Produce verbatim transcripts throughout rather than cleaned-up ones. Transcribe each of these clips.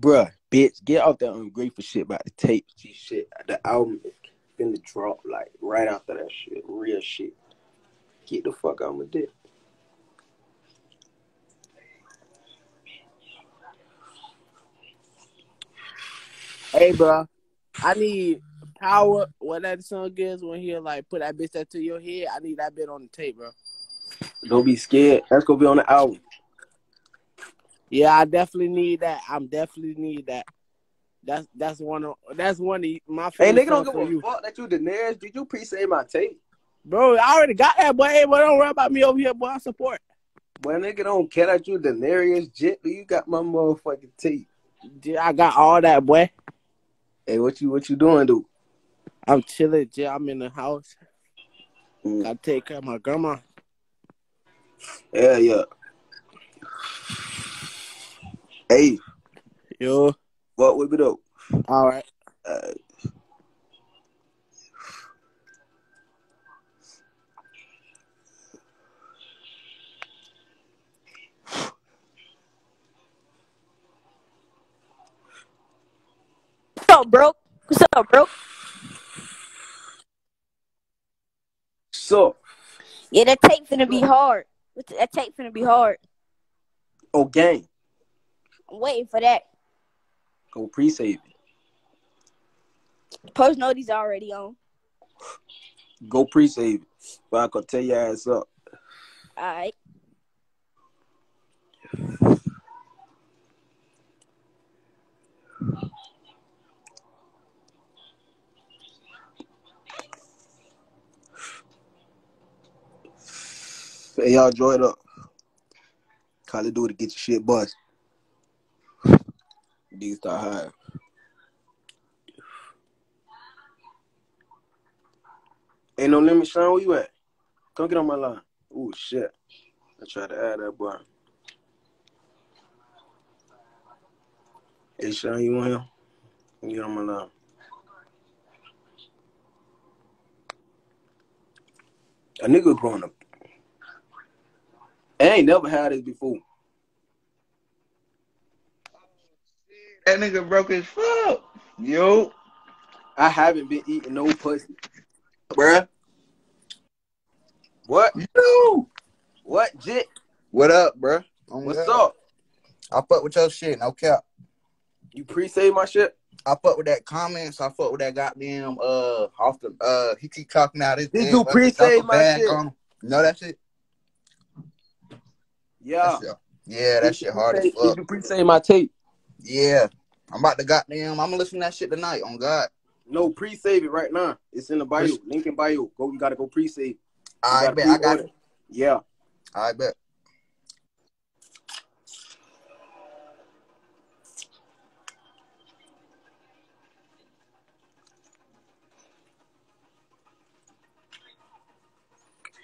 Bruh, bitch, get off that ungrateful shit about the tapes. G shit. The album is finna drop, like, right after that shit. Real shit. Get the fuck out of my dick. Hey, bro, I need power. What that song is when he like put that bitch that to your head. I need that bit on the tape, bro. Don't be scared. That's gonna be on the album. Yeah, I definitely need that. I'm definitely need that. That's that's one of that's one of my favorite. Hey, nigga, don't give a you. fuck that you Daenerys. Did you pre-save my tape, bro? I already got that, boy. Hey, boy, don't worry about me over here, boy. I support. Boy, nigga, don't care that you Daenerys. Jet, do you got my motherfucking tape? Dude, I got all that, boy. Hey, what you what you doing, dude? I'm chilling, Jay. I'm in the house. Mm. I take care of my grandma. Yeah, yeah. Hey, yo, what we do? All right. Uh, What's up, bro? What's up, bro? So, yeah, that tape finna be hard. That tape finna be hard. Oh, gang. I'm waiting for that. Go pre-save it. Post notice already on. Go pre-save it. But I can tell your ass up. All right. Hey, y'all, join up. Call it do to get your shit bust. Niggas start high. Ain't no limit, Sean. Where you at? Come get on my line. Oh, shit. I tried to add that, boy. Hey, Sean, you want him? Come get on my line. A nigga growing up. I ain't never had this before. That nigga broke his foot. Yo. I haven't been eating no pussy. Bruh. What? Yo. What, Jit? What up, bruh? I'm What's good. up? I fuck with your shit, no cap. You pre-save my shit? I fuck with that comments. I fuck with that goddamn, uh, off the, uh, he keep talking out his Did damn, you pre-save my shit? On. No, that's it. Yeah, that yeah, that shit hard as fuck. You pre-save my tape. Yeah, I'm about to goddamn. I'm gonna listen to that shit tonight. On God. No, pre-save it right now. It's in the bio. Link in bio. Go, you gotta go pre-save. I bet I got it. Yeah. I bet.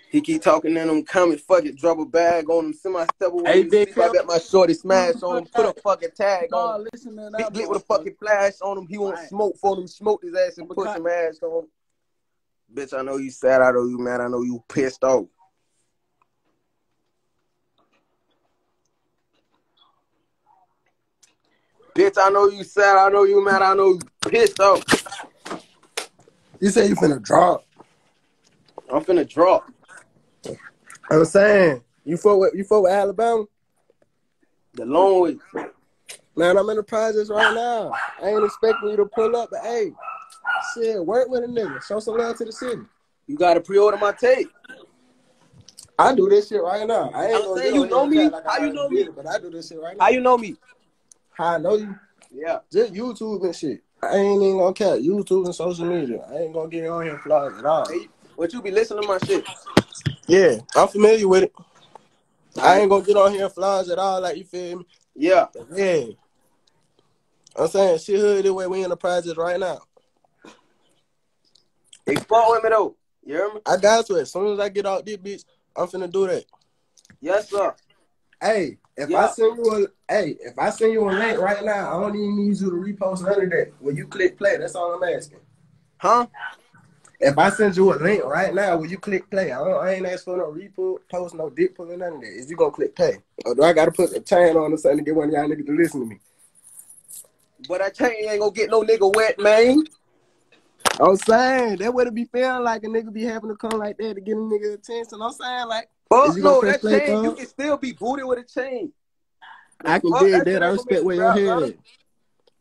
He keep talking in them, coming, fuck it, drop a bag on him, semi-step away. Hey, big I bet my shorty smash on him, put a fucking tag no, on him. Listen, man, big lit with a fucking flash on him, he won't right. smoke for him, smoke his ass and put some con- ass on him. Bitch, I know you sad, I know you mad, I know you pissed off. Bitch, I know you sad, I know you mad, I know you pissed off. You say you finna drop. I'm finna drop. I was saying, you fuck with, you fuck with Alabama? The long way. Man, I'm in the projects right now. I ain't expecting you to pull up, but hey, shit, work with a nigga. Show some love to the city. You gotta pre-order my tape. I do this shit right now. I ain't gonna say you know me. Like How you know me? It, but I do this shit right now. How you know me? How I know you? Yeah. Just YouTube and shit. I ain't even gonna count YouTube and social media. I ain't gonna get on here flawed at all. Hey, but you be listening to my shit. Yeah, I'm familiar with it. I ain't gonna get on here and flies at all, like you feel me? Yeah. Yeah. I'm saying, shit hood the way we in the project right now. Explore with me, though. You hear me? I got to it. As soon as I get out this bitch, I'm finna do that. Yes, sir. Hey, if yeah. I send you a hey, if I send you a link right now, I don't even need you to repost none of that. When you click play, that's all I'm asking. Huh? If I send you a link right now, will you click play? I, don't, I ain't asked for no repost, post, no dick pulling, none of that. Is you gonna click play? Or do I gotta put a chain on or something to get one of y'all niggas to listen to me? But I chain ain't gonna get no nigga wet, man. I'm saying, that what it be feeling like, a nigga be having to come like that to get a nigga attention. I'm saying, like, fuck no, that chain, up? You can still be booted with a chain. I can dig that. I respect where your head is.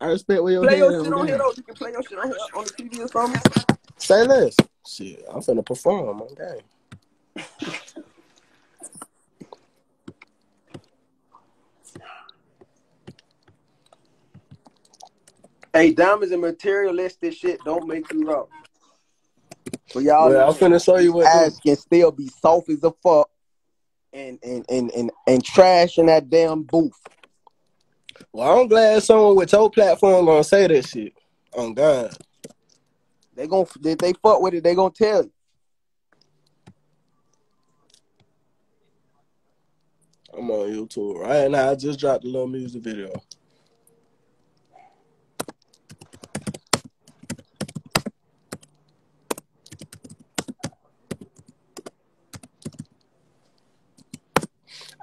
I respect where your head is. Play your shit on here, though. You can play your shit on here on the T V or something. Say less. Shit, I'm finna perform. Okay. Hey, diamonds and materialistic shit don't make you rough. But y'all, well, I'm finna show you what ass can still be soft as a fuck. And and, and and and trash in that damn booth. Well, I'm glad someone with your platform gonna say that shit. I'm done. They gonna if they fuck with it, they gonna tell you. I'm on YouTube right now. I just dropped a little music video.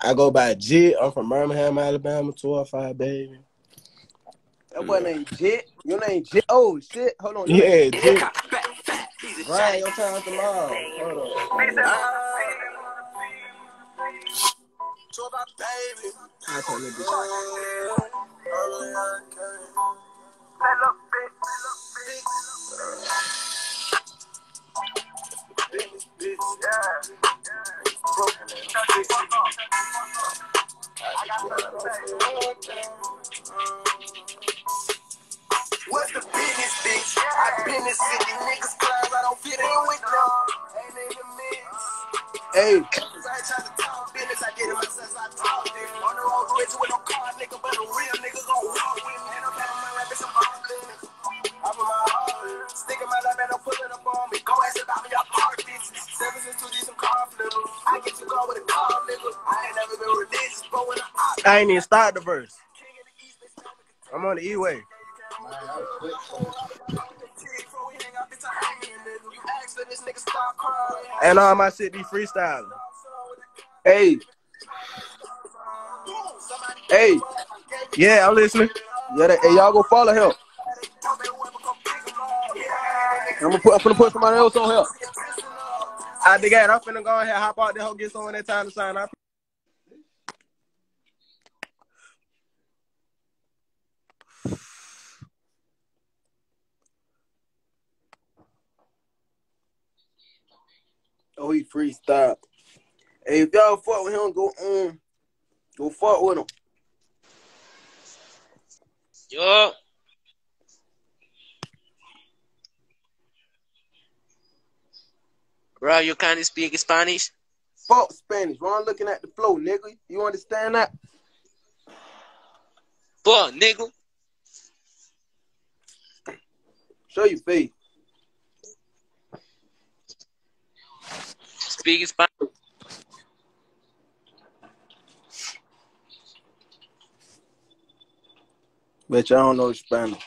I go by Jit. I'm from Birmingham, Alabama, two oh five, baby. That boy named Jit. Your name Jit. Oh, shit. Hold on. Yeah, Jit. Right, your time tomorrow. Hold on. I can't look at you. What's the business, bitch? I've been in the city, niggas club, I don't fit in with y'all. Hey, I try to talk business, I get it myself, I talk it. On the road, rich with no car, nigga, but a real nigga gon' roll with me. And I'm having my rap, it's a ball, I'm in my heart, sticking my lap, and I'm pulling up on me. Go ask about me, y'all park bitches. Services to these some car flippers. I get you going with a car, nigga. I ain't never been religious, but when I I ain't even start the verse. I'm on the E-way. And all my shit be freestyling. Hey. Hey. Yeah, I'm listening. Yeah, that, hey, y'all go follow him. I'm gonna put, I'm gonna put somebody else on here. I dig that. I'm finna go ahead, hop out there, ho, get someone that time to sign up. Oh, he freestyle. Hey, if y'all fuck with him, go um, go fuck with him. Yo. Bro, you can't speak Spanish? Fuck Spanish. Bro, I'm looking at the flow, nigga. You understand that? Fuck, nigga. Show your face. Speak Spanish. Bet you I don't know Spanish.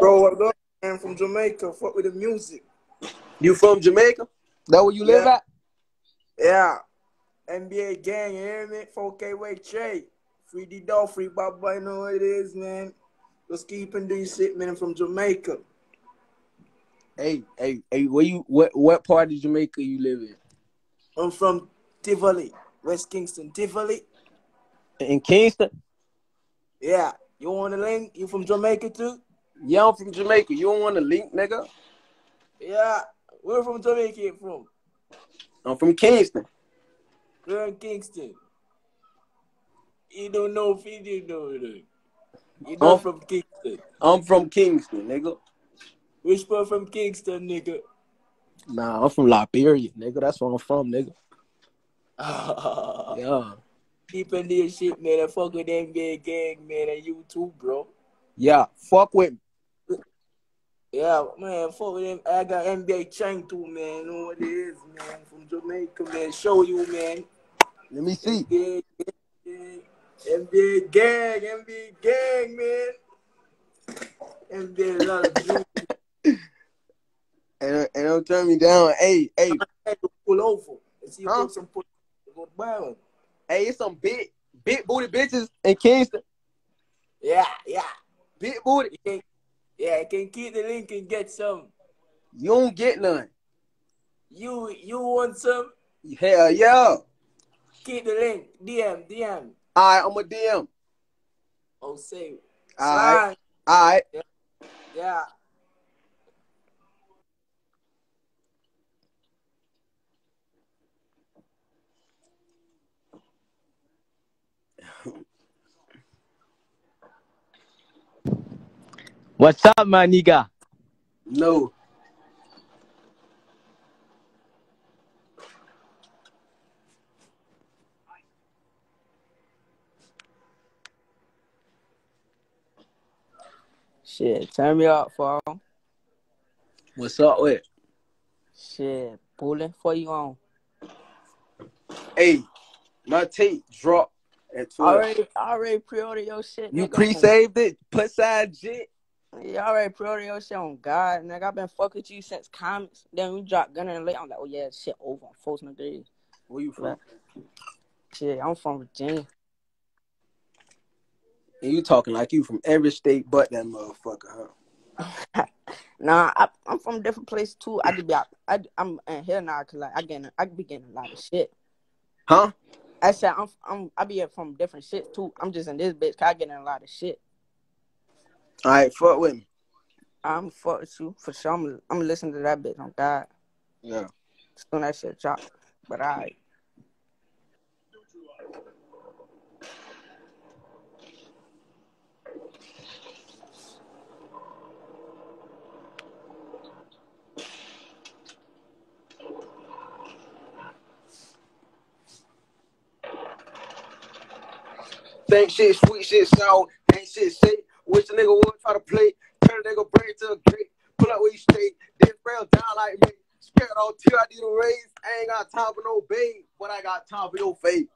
Bro, what up? I'm from Jamaica. Fuck with the music. You from Jamaica? That where you live yeah. at? Yeah, N B A gang, you hear me? four K Wake J, free D Dog, free Bob, I know what it is, man. Let's keep and do your shit, man. I'm from Jamaica. Hey, hey, hey, where you? What what part of Jamaica you live in? I'm from Tivoli, West Kingston, Tivoli. In Kingston? Yeah. You want to link? You from Jamaica too? Yeah, I'm from Jamaica. You don't want to link, nigga? Yeah. Where from Jamaica you from? I'm from Kingston. You're in Kingston. You don't know if you didn't know it. You know I'm from Kingston. I'm from Kingston, nigga. Which part from Kingston, nigga? Nah, I'm from Liberia, nigga. That's where I'm from, nigga. Yeah. People do your shit, man. I fuck with N B A gang, man. And you too, bro. Yeah, fuck with me. Yeah, man, fuck with them. I got N B A chain too, man. You know what it is, man. From Jamaica, man. Show you, man. Let me see. N B A, N B A gang, N B A gang, man. And then another dude. And, and don't turn me down. Hey, hey. Pull over. And see huh? Some pull over. Hey, it's some big, big booty bitches in Kingston. Yeah, yeah. Big booty. You can, yeah, can keep the link and get some. You don't get none. You you want some? Hell yeah. Keep the link. D M, D M. All right, I'm a D M. Oh, say it. All right. All right. Yeah. Yeah. What's up, my nigga? No. Shit, turn me up, for what's up with? Shit, pulling for you on. Hey, my tape dropped at twelve. Already, already pre-ordered your shit. You pre-saved it? Put side shit? You already pre-ordered your shit on God, nigga. I've been fucking with you since comments. Then we dropped Gunner and late. I'm like, oh yeah, shit over on folks in the days. Where you from? Shit, I'm from Virginia. And you talking like you from every state but that motherfucker, huh? Nah, I, I'm from different places too. I could be out. I, I'm in here now because like, I get I be getting a lot of shit. Huh? I said I'm I'm I be from different shit too. I'm just in this bitch because I get in a lot of shit. All right, fuck with me. I'm fuck with you for sure. I'm I'm listening to that bitch on God. Yeah. Soon that shit drop, but all right. Think shit, sweet shit, sour, ain't shit safe. Wish a nigga would try to play. Turn a nigga brain to a gate. Pull up where you stay. Then rail down like me. Scared all till I need a raise. I ain't got time for no bait, but I got time for your fate.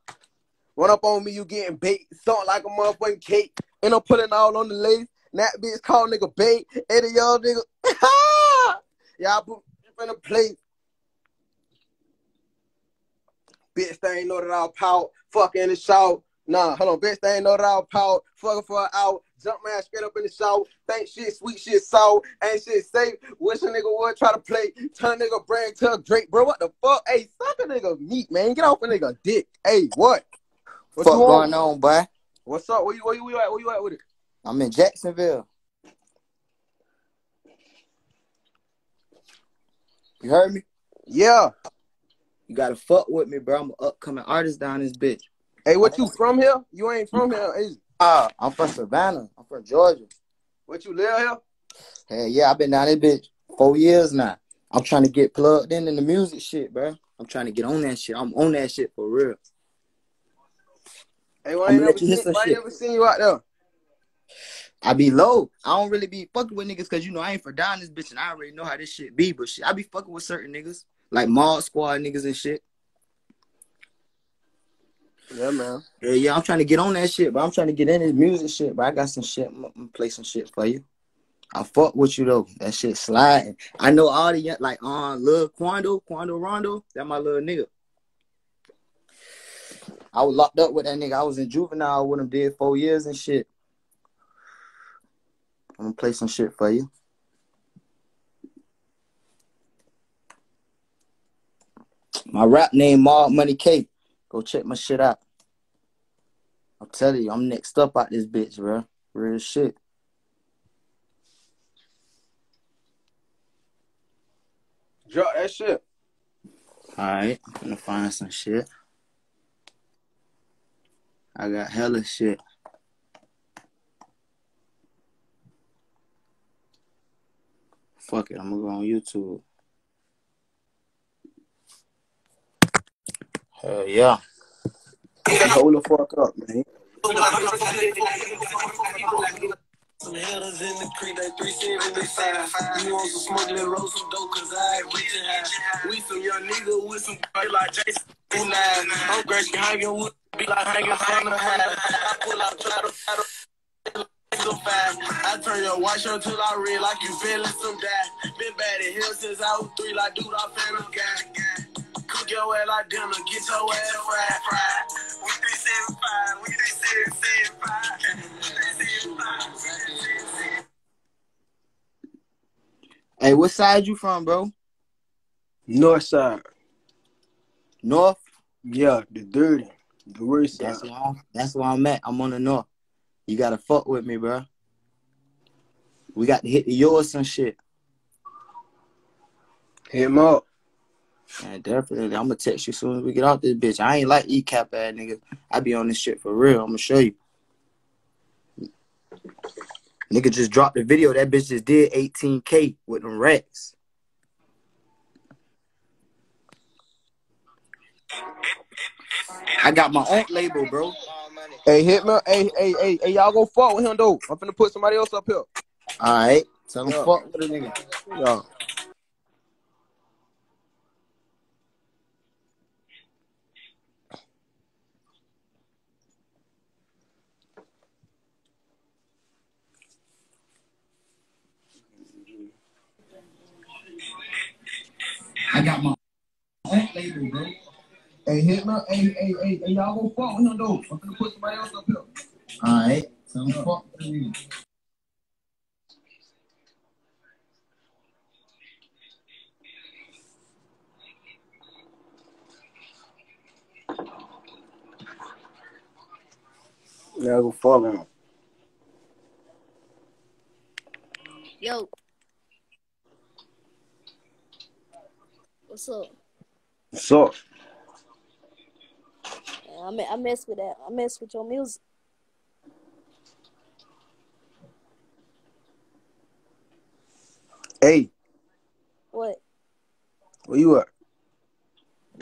Run up on me, you getting bait. Something like a motherfucking cake. And I'm pulling all on the lace. And that bitch called nigga bait. And the y'all nigga. Y'all put in the plate. Bitch, they ain't know that I'll pout. Fucking in the shout. Nah, hold on, bitch, they ain't know that I was powered. Fucking for an hour. Jump man straight up in the shower. Think shit, sweet shit, sour. Ain't shit safe. Wish a nigga would try to play. Turn a nigga brain to a Drake, bro. What the fuck? Hey, suck a nigga meat, man. Get off a nigga dick. Hey, what? What's fuck going on, boy? What's up? Where you, where you, where you at? Where you at with it? I'm in Jacksonville. You heard me? Yeah. You gotta fuck with me, bro. I'm an upcoming artist down this bitch. Hey, what you from here? You ain't from here, is you? Uh, I'm from Savannah. I'm from Georgia. What you live here? Hell yeah, I've been down this bitch four years now. I'm trying to get plugged in in the music shit, bro. I'm trying to get on that shit. I'm on that shit for real. Hey, why ain't never seen you out there? I be low. I don't really be fucking with niggas because, you know, I ain't for down this bitch and I already know how this shit be, but shit, I be fucking with certain niggas, like Mod Squad niggas and shit. Yeah, man. Yeah, yeah, I'm trying to get on that shit, but I'm trying to get in this music shit, but I got some shit. I'm gonna play some shit for you. I fuck with you, though. That shit sliding. I know all the young, like, uh, Lil Quando, Quando Rondo. That my little nigga. I was locked up with that nigga. I was in juvenile with him, did four years and shit. I'm gonna play some shit for you. My rap name, Maude Money K. Go check my shit out. I'm telling you, I'm next up out this bitch, bro. Real shit. Drop that shit. Alright, I'm gonna find some shit. I got hella shit. Fuck it, I'm gonna go on YouTube. Hell uh, yeah. Hold the fuck up, man. Some headers in the creek, they three seven, they five. You want some smuggling, roll some dope, cause I ain't reaching high. We some young niggas with some great like Jason two nine. I'm Gracie hanging with, be like hanging from the high. I pull out, try to fight, five. I turn your white shirt to the red like you feeling some dad. Been bad in here since I was three, like dude, I feel guy. Cook your ass like dinner, get your ass fried, fried. We three seven five, we three seven seven five, three seven five, seven seven seven. Hey, what side you from, bro? North side. North? Yeah, the dirty, the worst side. That's where I'm, that's where I'm at. I'm on the north. You gotta fuck with me, bro. We got to hit the yours and shit. Hit him up. Yeah, definitely. I'm gonna text you soon as we get off this bitch. I ain't like E-cap ass niggas. I be on this shit for real. I'm gonna show you. Nigga just dropped the video. That bitch just did eighteen K with them racks. I got my own label, bro. Hey, hit me. Hey, hey, hey, hey, y'all go fuck with him, though. I'm finna put somebody else up here. All right. Tell him fuck with a nigga. Yo. I got my own label, bro. Hey, Hitler, hey, hey, hey, hey, y'all go fuck with him, though. I'm gonna put somebody else up here. Alright, so yeah. Fuck with him. Y'all go fuck with him. Yo. What's up? What's up? I mean, I mess with that. I mess with your music. Hey. What? Where you at?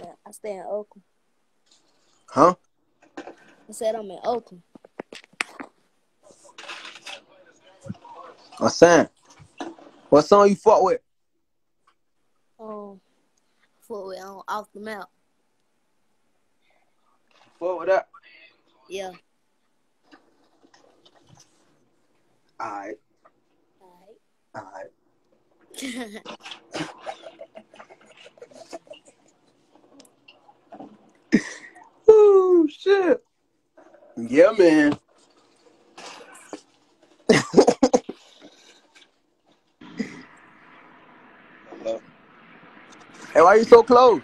Yeah, I stay in Oakland. Huh? I said I'm in Oakland. What's that? What song you fuck with? Oh, fuck with on Off the Map. What up? Yeah. Alright. Alright. Alright. Ooh, shit. Yeah, man. Hello. Hey, why are you so close?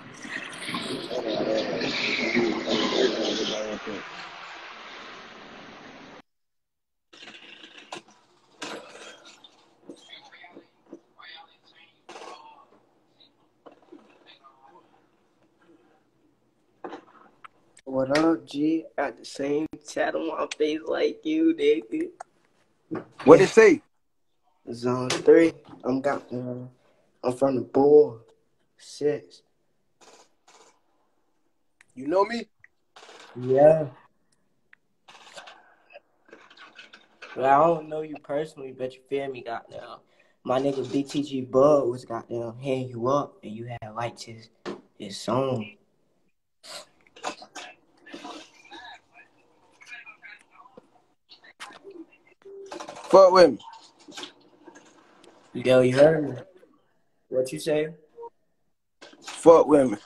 What up, G? Got the same tat on my face like you, nigga. What it say? Zone three. I'm got. Uh, I'm from the board. Six. You know me? Yeah. Well, I don't know you personally, but you feel me, goddamn. My nigga B T G Bug was goddamn hitting you up, and you had liked his his song. Fuck with me. Yo, you heard me. What you say? Fuck with me.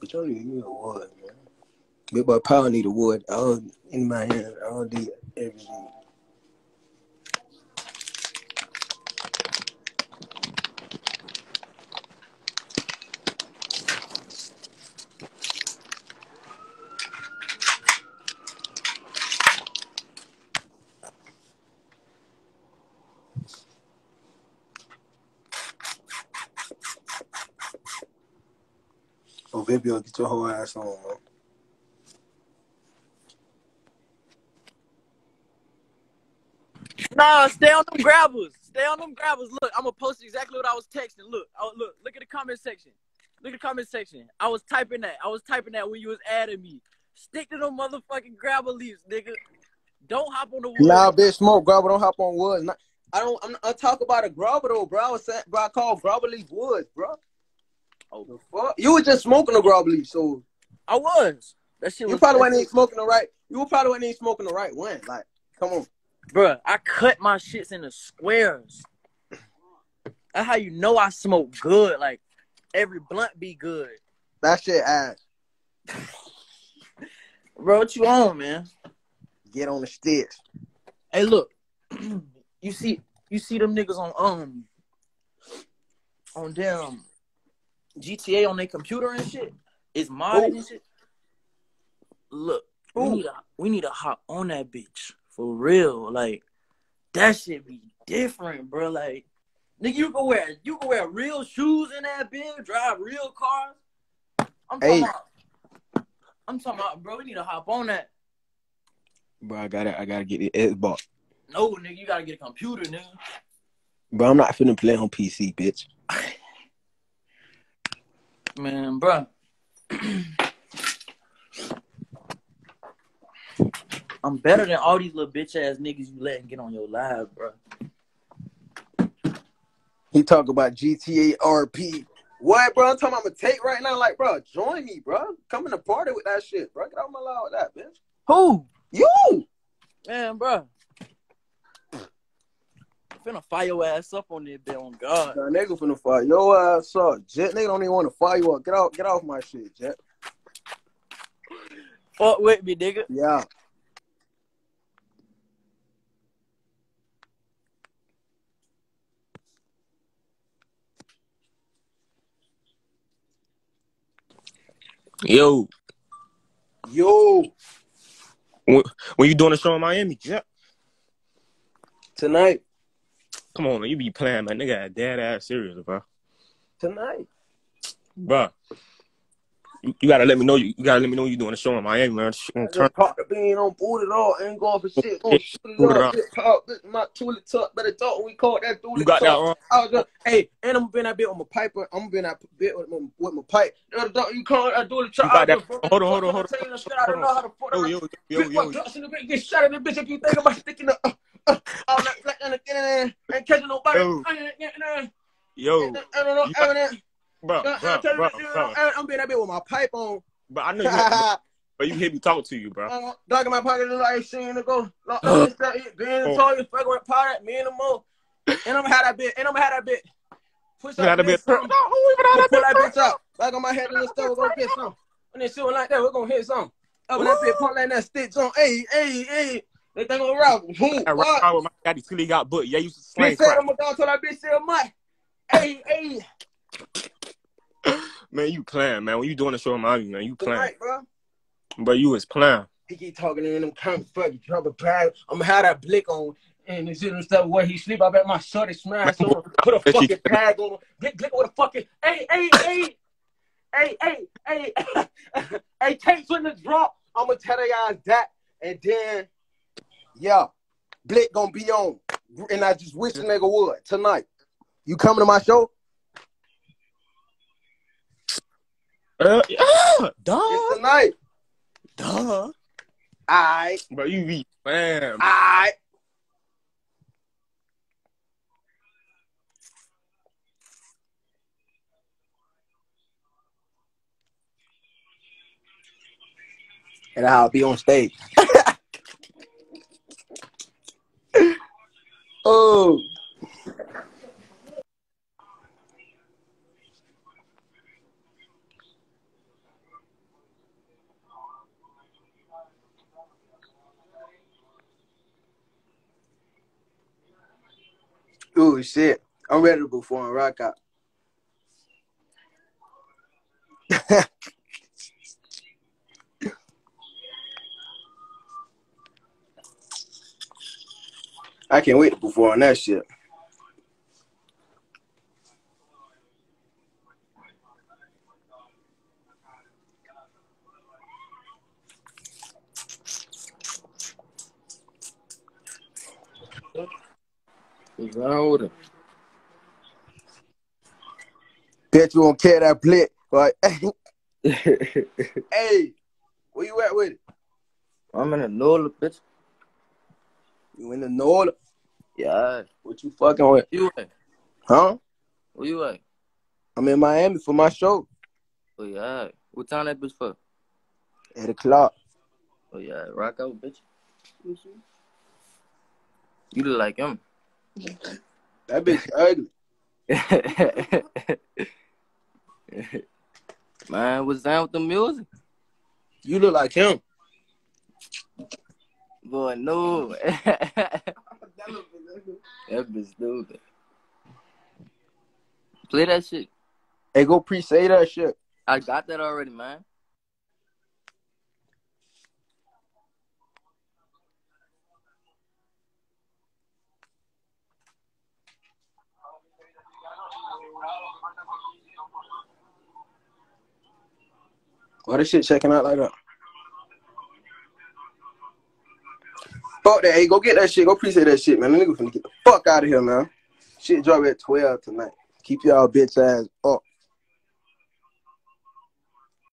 But you don't even need a wood, man. Big boy Power need a wood. I don't, in my hands, I don't do everything. Baby, I'll get your whole ass on, man. Nah, stay on them grabbers. Stay on them grabbers. Look, I'm going to post exactly what I was texting. Look, oh, look, look at the comment section. Look at the comment section. I was typing that. I was typing that when you was adding me. Stick to them motherfucking grabber leaves, nigga. Don't hop on the wood. Nah, bitch, smoke grabber. Don't hop on wood. Not, I don't. I'm, I talk about a grabber though, bro. I was saying, bro, I call grabber leaf woods, bro. Oh, the fuck? You were just smoking the grub leaf, so I was. That shit. Was you probably wasn't even smoking the right. You probably wasn't even smoking the right one. Like, come on, bruh. I cut my shits into squares. That's how you know I smoke good. Like, every blunt be good. That shit ass. Bro, what you on, man? Get on the sticks. Hey, look. you see, you see them niggas on um, on damn G T A on their computer and shit. It's modded and shit. Look, we need, a, we need to hop on that bitch for real. Like, that shit be different, bro. Like, nigga, you can wear you can wear real shoes in that bitch, drive real cars. I'm talking hey. about, I'm talking about, bro. We need to hop on that. Bro, I gotta, I gotta get the Xbox. No, nigga, you gotta get a computer, nigga. Bro, I'm not finna play on P C, bitch. Man, bro. I'm better than all these little bitch ass niggas you letting get on your live, bro. He talk about G T A R P. What, bro? I'm talking about I'm gonna take right now. Like, bro, join me, bro. Come in the party with that shit, bro. Get out my line with that, bitch. Who? You. Man, bro. I'm finna fire your ass up on this, bitch. On God. Nah, nigga finna fire your ass up. Jet, nigga don't even want to fire you up. Get out, get off my shit, Jet. Fuck with me, nigga. Yeah. Yo. Yo. When, when you doing a show in Miami, Jet? Tonight. Come on, man. You be playing, man. Nigga had dead ass serious, bro. Tonight. Bro. You, you gotta let me know you, you gotta let me know you doing a show in Miami, man. Turn pop the bean on boot it all, ain't going for shit. Go shoot it up, shit pop, this my toolie tuck, better talk when we call that toolie tuck. That I was just, hey, and I'm been that bit with my piper, I'm been that bit with my with my pipe. You call that toolie tuck. Hold on, hold on, hold on, hold on. I don't know how to fuck. Yo, yo, yo, yo. Get shot in the bitch if you think about sticking up. I'm not like and ain't catching nobody. Yo, bro, bro, bro, bro. I'm being that bit with my pipe on. But I know you, but you hear me talk to you, bro. Dog in my pocket, I ain't seen to go. Being talking, fucking with pirate, me and the mo. And I'm had that bit, and I'm had that bit. Push up, push that bitch up. Like on my head in the store, we're gonna hit some. When they shooting like that, we're gonna hit some. Up in that bit, point like that, stitch on. Hey, hey, hey. They think I'm robbing. Who? I robbed with my daddy till he got booked. Yeah, you slang. He said I'm a dog till that bitch said my. Hey, hey. Man, you playing, man. When you doing the show in Miami, man, you playing. Right, bro. But you was playing. He keep talking in them comments, fucking drop a bag. I'ma have that blick on and this and stuff where he sleep. I bet my shorty smash. So put a fucking bag on him. Get glick with a fucking hey, hey, hey, hey, hey, hey, hey, tapes when the drop. I'ma tell y'all that, and then yeah, blick gonna be on, and I just wish a nigga would tonight. You coming to my show? Uh, yeah, duh. It's tonight. Duh. Aight. Bro, you be fam. Aight. And I'll be on stage. Oh. Ooh, shit. I'm ready to perform and rock out. I can't wait to perform on that shit. Louder. Bet you won't care that blick. Like, hey, where you at with it? I'm in the Nola, bitch. You in the Nola? Yeah. What you fucking with? You at? Huh? Where you at? I'm in Miami for my show. Oh, yeah. All right. What time that bitch for? eight o'clock. Oh, yeah. Rock out, bitch. Mm-hmm. You look like him. That bitch ugly. Man, what's down with the music? You look like him. Boy, no. That bitch stupid. Play that shit. Hey, go pre-say that shit. I got that already, man. Why this shit checking out like that? Fuck that, hey, go get that shit. Go appreciate that shit, man. The nigga finna get the fuck out of here, man. Shit drop at twelve tonight. Keep y'all bitch ass up.